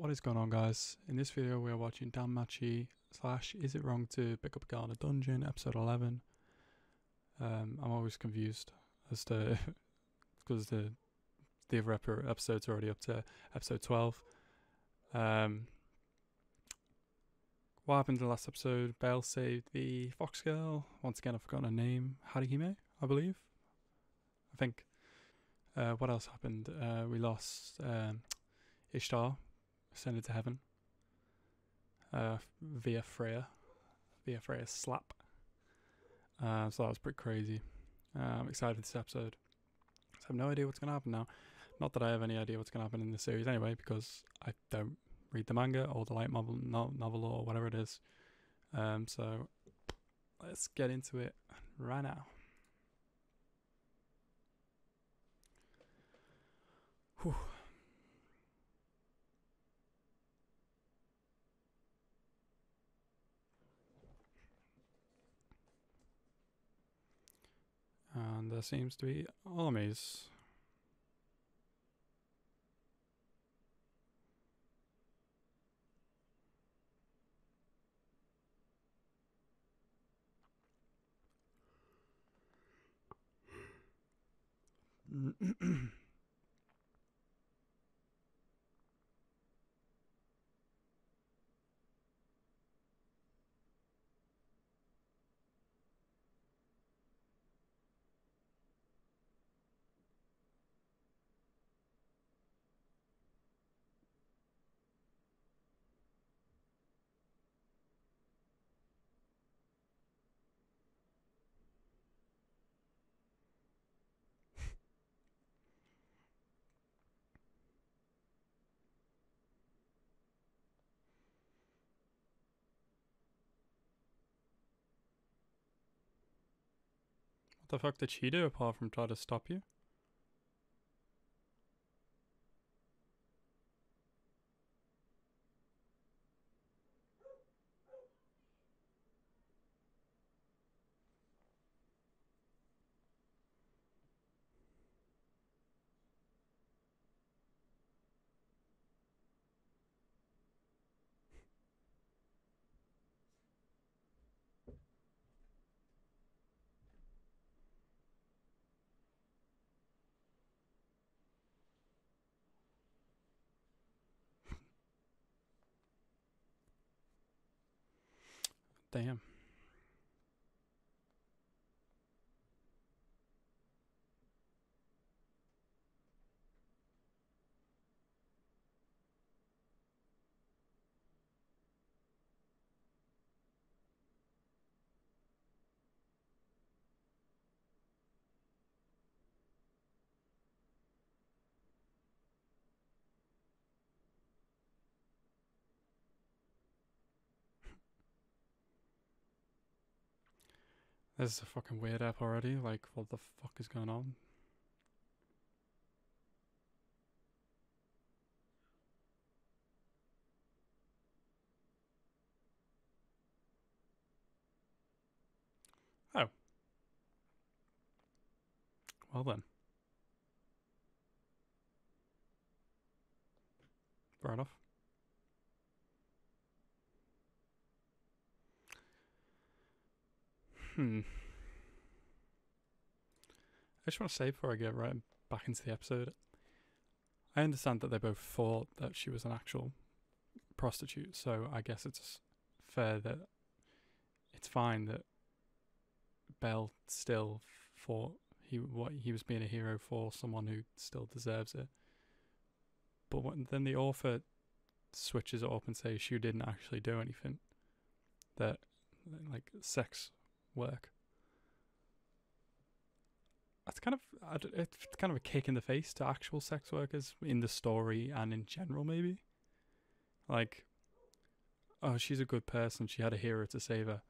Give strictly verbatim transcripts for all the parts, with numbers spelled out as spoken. What is going on, guys? In this video we are watching Danmachi slash Is It Wrong to Pick Up a Girl in a Dungeon, episode eleven. Um, I'm always confused as to because the the other episode's already up to episode twelve. Um, what happened in the last episode? Bale saved the fox girl. Once again, I've forgotten her name. Haruhime, I believe. I think. Uh, what else happened? Uh, we lost um, Ishtar, ascended to heaven uh, via Freya, via Freya's slap. Uh, so that was pretty crazy. Uh, I'm excited for this episode. So I have no idea what's going to happen now. Not that I have any idea what's going to happen in this series anyway, because I don't read the manga or the light novel, no, novel or whatever it is. Um, so let's get into it right now. Whew. And there seems to be armies. What the fuck did she do apart from try to stop you? Damn. This is a fucking weird app already, like what the fuck is going on? Oh. Well then. Fair enough. Hmm. I just want to say before I get right back into the episode, I understand that they both thought that she was an actual prostitute, so I guess it's fair that it's fine that Bale still thought he what he was being a hero for someone who still deserves it. But when, then the author switches it up and says she didn't actually do anything, that like sex work. That's kind of it's kind of a kick in the face to actual sex workers in the story and in general, maybe. Like, oh, she's a good person. She had a hero to save her.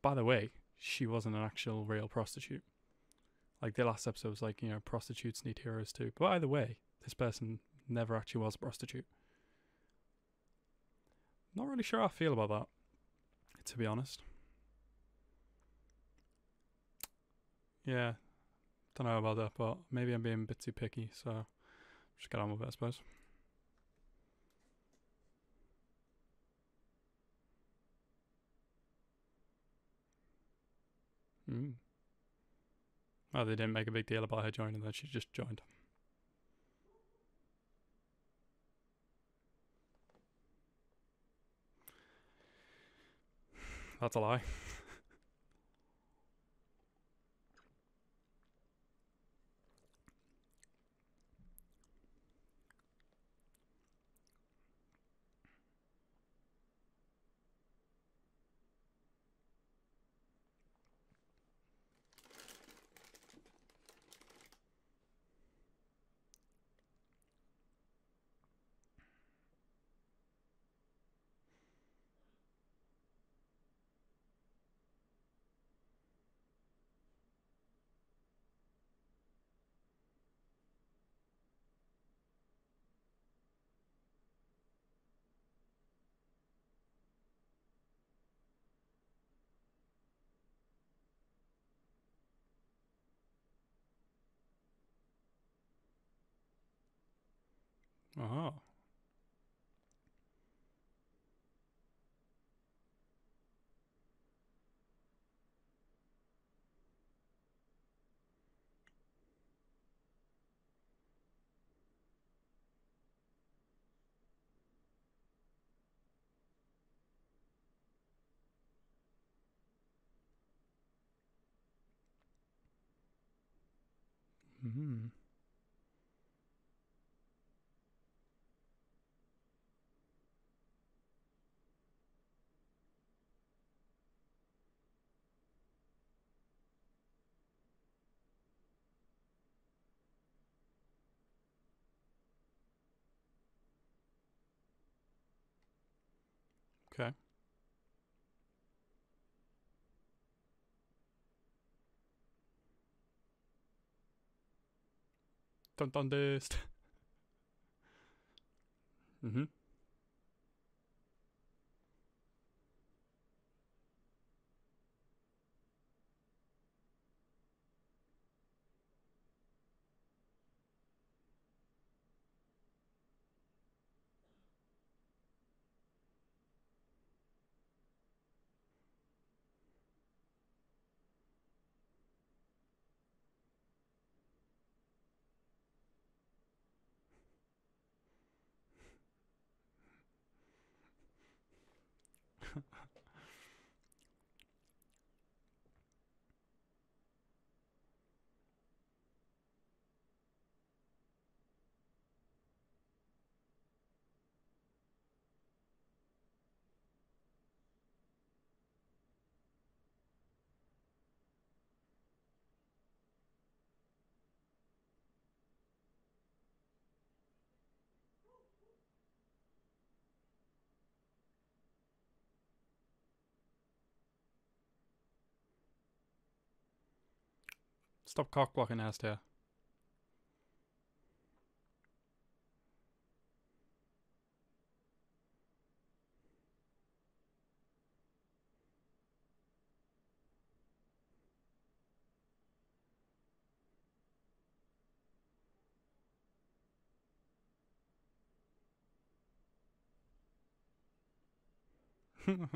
By the way, she wasn't an actual real prostitute. Like the last episode was like, you know, prostitutes need heroes too. But either way, this person never actually was a prostitute. Not really sure how I feel about that, to be honest. Yeah, don't know about that, but maybe I'm being a bit too picky, so just get on with it, I suppose. Mm. Oh, they didn't make a big deal about her joining, then she just joined. That's a lie. Oh. Mm-hmm. Okay. Dun dun dust. Mm-hmm. Stop cock-blocking, Astia. Mm-hmm.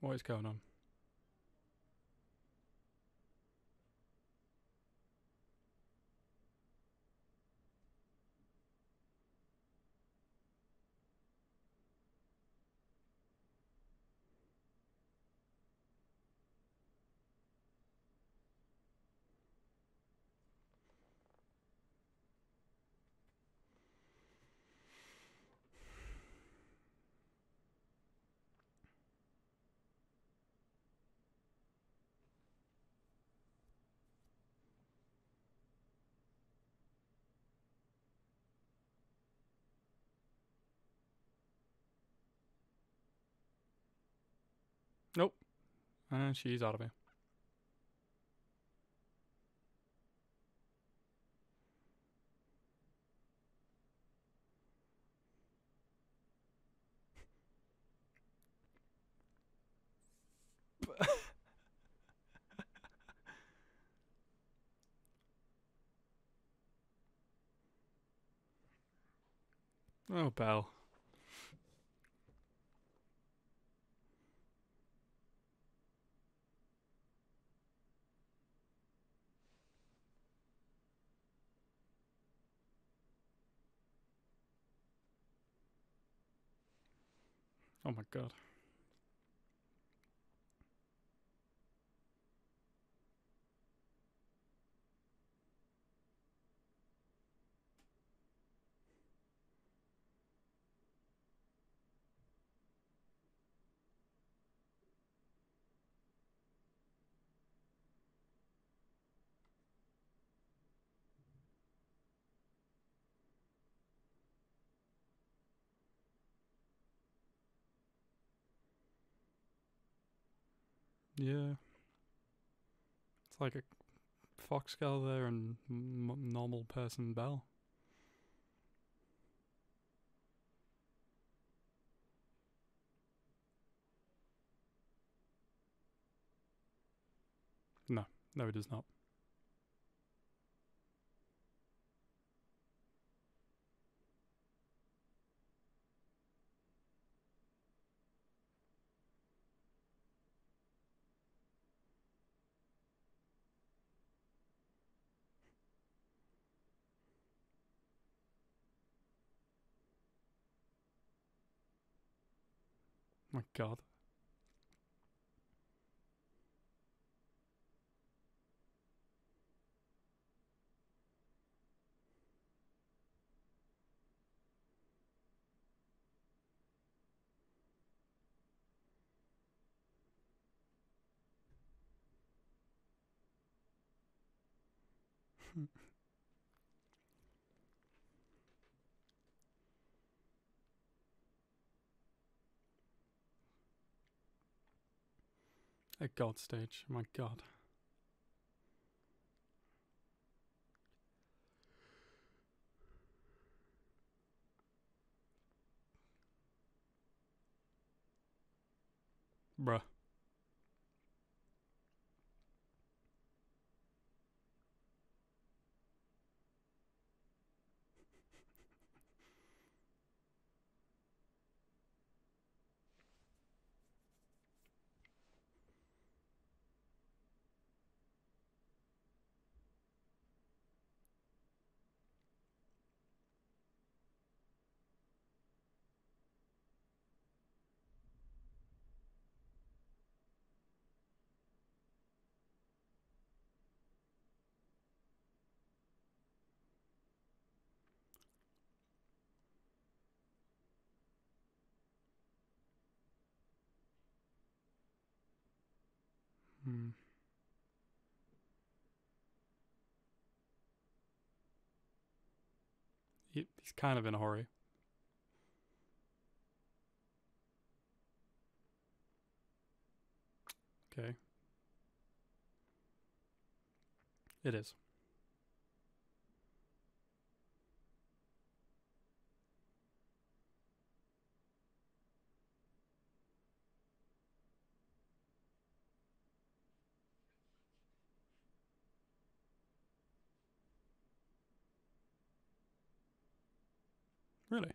What is going on? Nope. And she's out of here. Oh, Belle. Oh my God. Yeah, it's like a fox girl there and m normal person Belle. No, no, it is not. Oh my God. A god stage, my God. Bruh. Hmm. He, he's kind of in a hurry. Okay. It is. Really?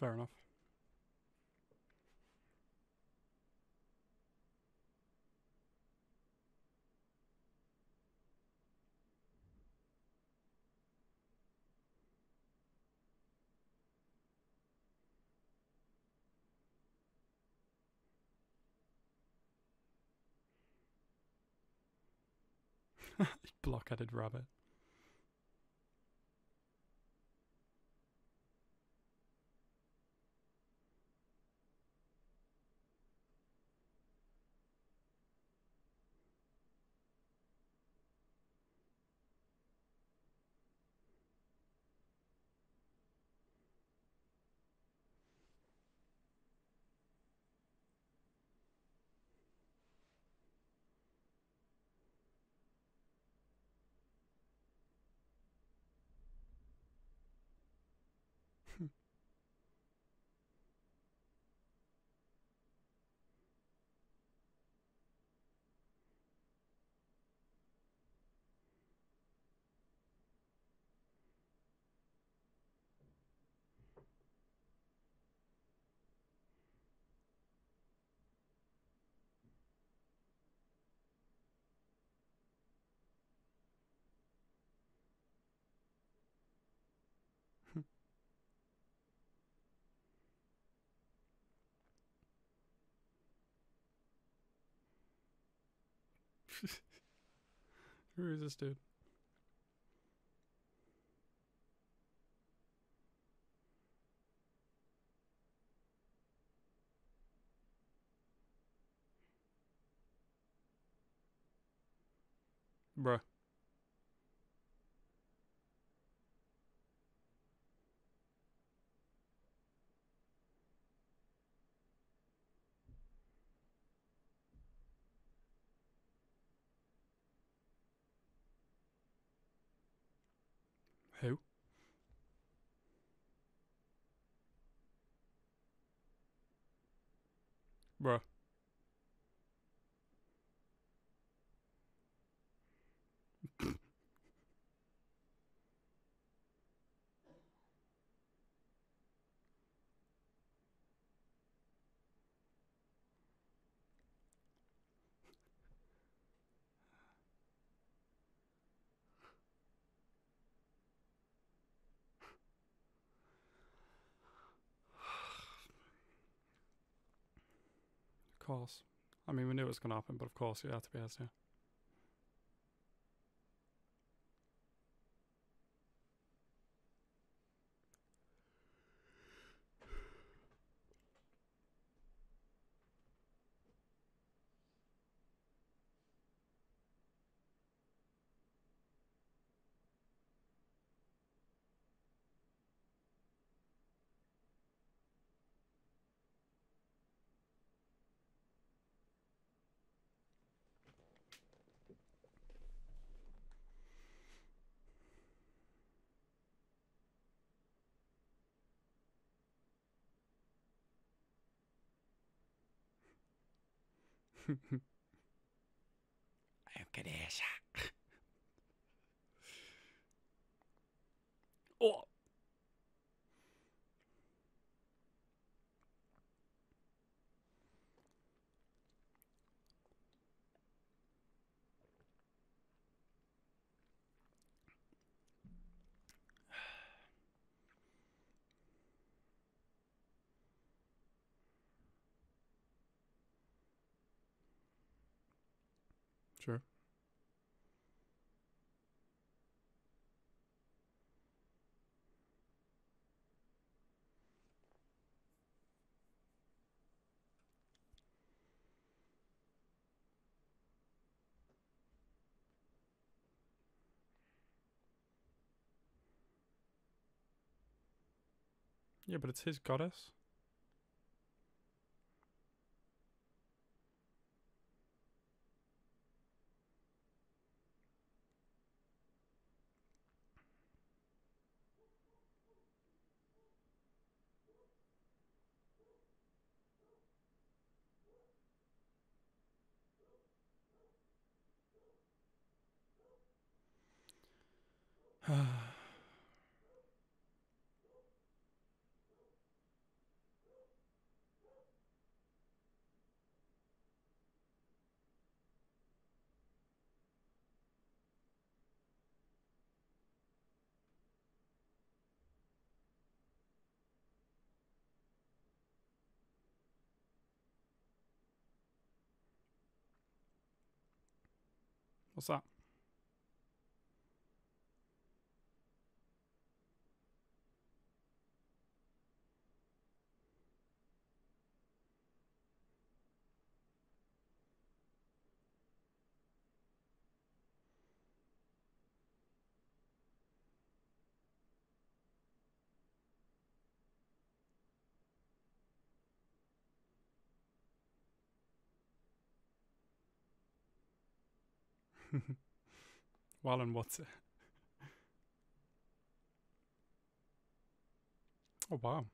Fair enough. Blockheaded rabbit. Who is this dude? Bruh. Who? Bruh. Of course. I mean, we knew it was going to happen, but of course it had to be Astia. Oh. Sure. Yeah, but it's his goddess. What's that? While on water. Oh wow.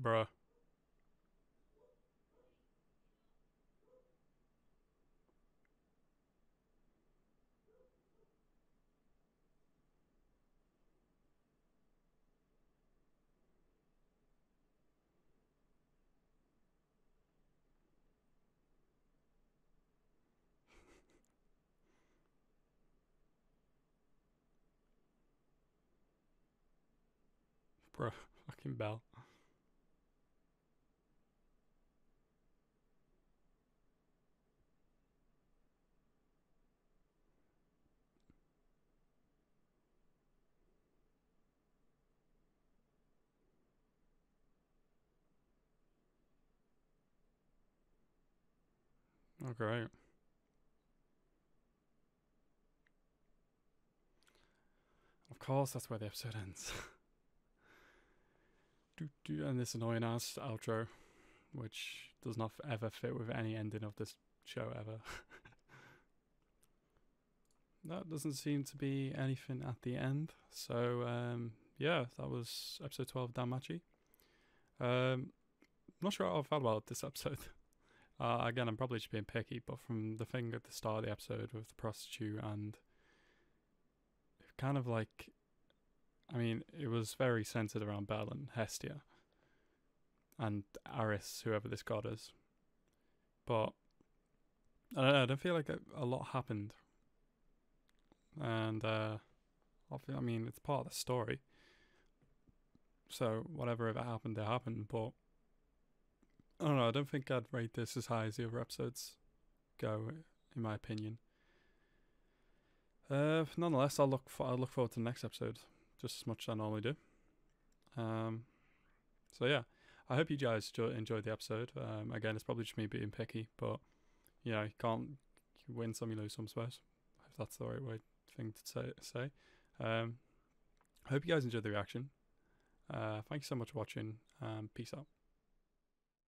Bruh. Bro, fucking bell. Oh, great. Of course, that's where the episode ends. And this annoying ass outro, which does not ever fit with any ending of this show ever. That doesn't seem to be anything at the end. So um, yeah, that was episode twelve of Danmachi. Um, not sure how I felt about this episode. Uh, again, I'm probably just being picky, but from the thing at the start of the episode with the prostitute and kind of like, I mean, it was very centered around Bel and Hestia and Aris, whoever this god is. But I don't know, I don't feel like a, a lot happened. And uh, I mean, it's part of the story. So whatever, if it happened, it happened. But I don't know, I don't think I'd rate this as high as the other episodes go, in my opinion. Uh, nonetheless, I'll look, for, I'll look forward to the next episode. Just as much as I normally do. Um, so yeah, I hope you guys enjoyed the episode. Um, again, it's probably just me being picky, but you know, you can't you win some, you lose some, I suppose. If that's the right way thing to say. say. Um, I hope you guys enjoyed the reaction. Uh, thank you so much for watching. Um, peace out.